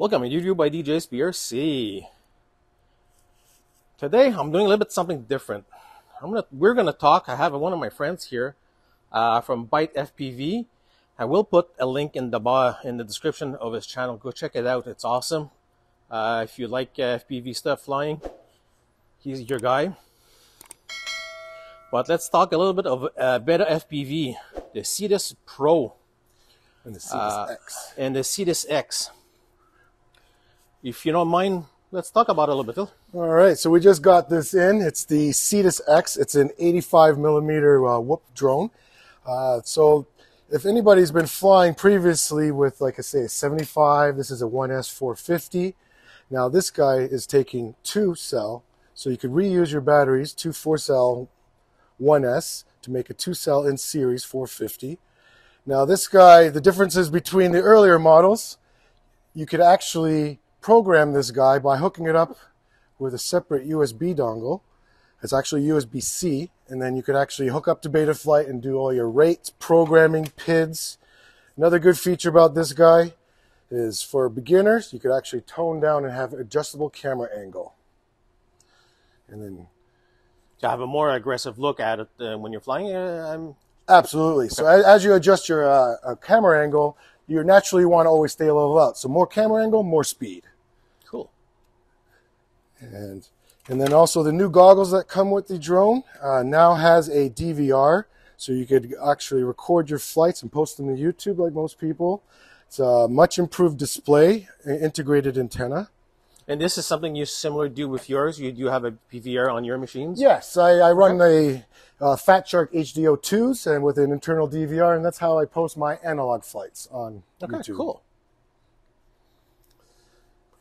Welcome to YouTube by DJSPRC. Today I'm doing a little bit something different. We're gonna talk. I have one of my friends here from Byte FPV. I will put a link in the description of his channel. Go check it out. It's awesome. If you like FPV stuff, flying, he's your guy. But let's talk a little bit of BetaFPV, the Cetus Pro, and the Cetus X. If you don't mind, let's talk about it a little bit, Phil. All right, so we just got this in. It's the Cetus X. It's an 85 millimeter whoop drone. So if anybody's been flying previously with, like I say, a 75, this is a 1S450. Now this guy is taking 2 cell, so you could reuse your batteries, 2 4-cell 1S to make a 2-cell in series 450. Now this guy, the differences between the earlier models, you could actually program this guy by hooking it up with a separate USB dongle. It's actually USB-C, and then you could actually hook up to Betaflight and do all your rates, programming, PIDs. Another good feature about this guy is, for beginners, you could actually tone down and have an adjustable camera angle. And then to have a more aggressive look at it when you're flying? Absolutely. So as you adjust your camera angle, you naturally want to always stay a level out. So more camera angle, more speed. Cool. And then also the new goggles that come with the drone now has a DVR. So you could actually record your flights and post them to YouTube like most people. It's a much improved display, integrated antenna. And this is something you similarly do with yours? You do have a PVR on your machines? Yes, I run a Fat Shark HD02s and with an internal DVR, and that's how I post my analog flights on YouTube. Okay, cool.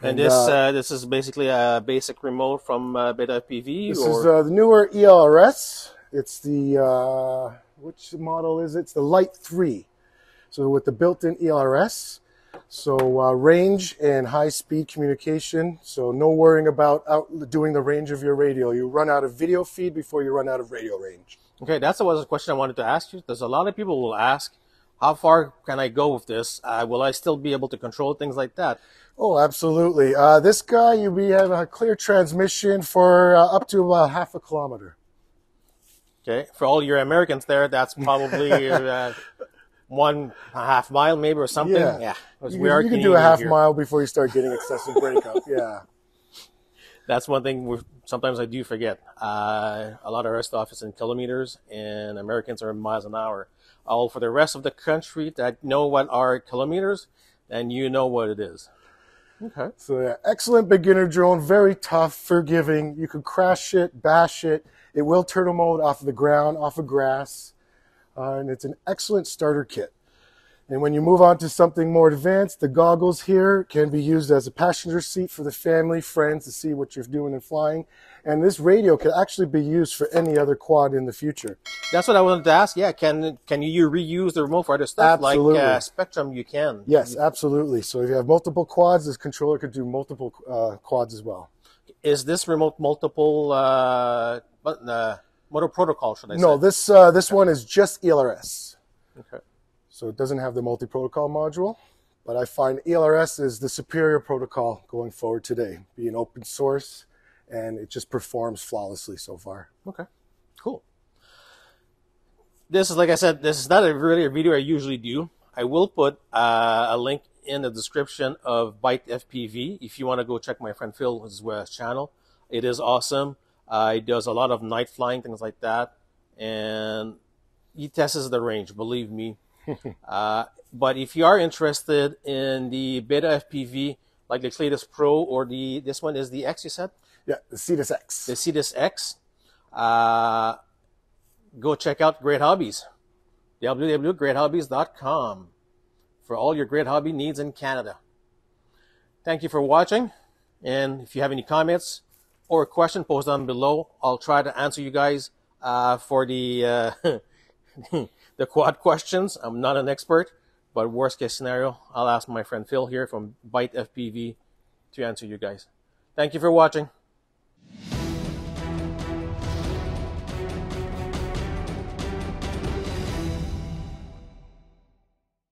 And this is basically a basic remote from BetaFPV? This is the newer ELRS. It's the, which model is it? It's the Light 3. So with the built-in ELRS. So range and high-speed communication, so no worrying about outdoing the range of your radio. You run out of video feed before you run out of radio range. Okay, that was a question I wanted to ask you. There's a lot of people will ask, how far can I go with this? Will I still be able to control things like that? Oh, absolutely. This guy, we have a clear transmission for up to about 0.5 kilometer. Okay, for all your Americans there, that's probably... 1.5 mile maybe or something. Yeah. You can do a half mile before you start getting excessive breakup. Yeah. That's one thing sometimes I do forget. A lot of our stuff is in kilometers and Americans are in miles an hour. All for the rest of the country that know what are kilometers, then you know what it is. Okay. So yeah, excellent beginner drone, very tough, forgiving. You can crash it, bash it. It will turtle mode off the ground, off of grass. And it's an excellent starter kit. And when you move on to something more advanced, the goggles here can be used as a passenger seat for the family, friends, to see what you're doing and flying. And this radio can actually be used for any other quad in the future. That's what I wanted to ask. Yeah, can you reuse the remote for other stuff? Absolutely. Like Spektrum, you can. Yes, absolutely. So if you have multiple quads, this controller could do multiple quads as well. Is this remote multiple motor protocol, should I say? No, this one is just ELRS. Okay. So it doesn't have the multi-protocol module, but I find ELRS is the superior protocol going forward today, being open source, and it just performs flawlessly so far. Okay, cool. This is, like I said, this is not really a video I usually do. I will put a link in the description of Byte FPV if you want to go check my friend Phil's channel. It is awesome. He does a lot of night flying, things like that, and he tests the range, believe me. But if you are interested in the Beta FPV, like the Cetus Pro or this one is the X, you said? Yeah, the Cetus X. The Cetus X. Go check out Great Hobbies, www.greathobbies.com, for all your great hobby needs in Canada. Thank you for watching, and if you have any comments or a question, post down below. I'll try to answer you guys for the the quad questions. I'm not an expert, but worst case scenario, I'll ask my friend Phil here from Byte FPV to answer you guys. Thank you for watching.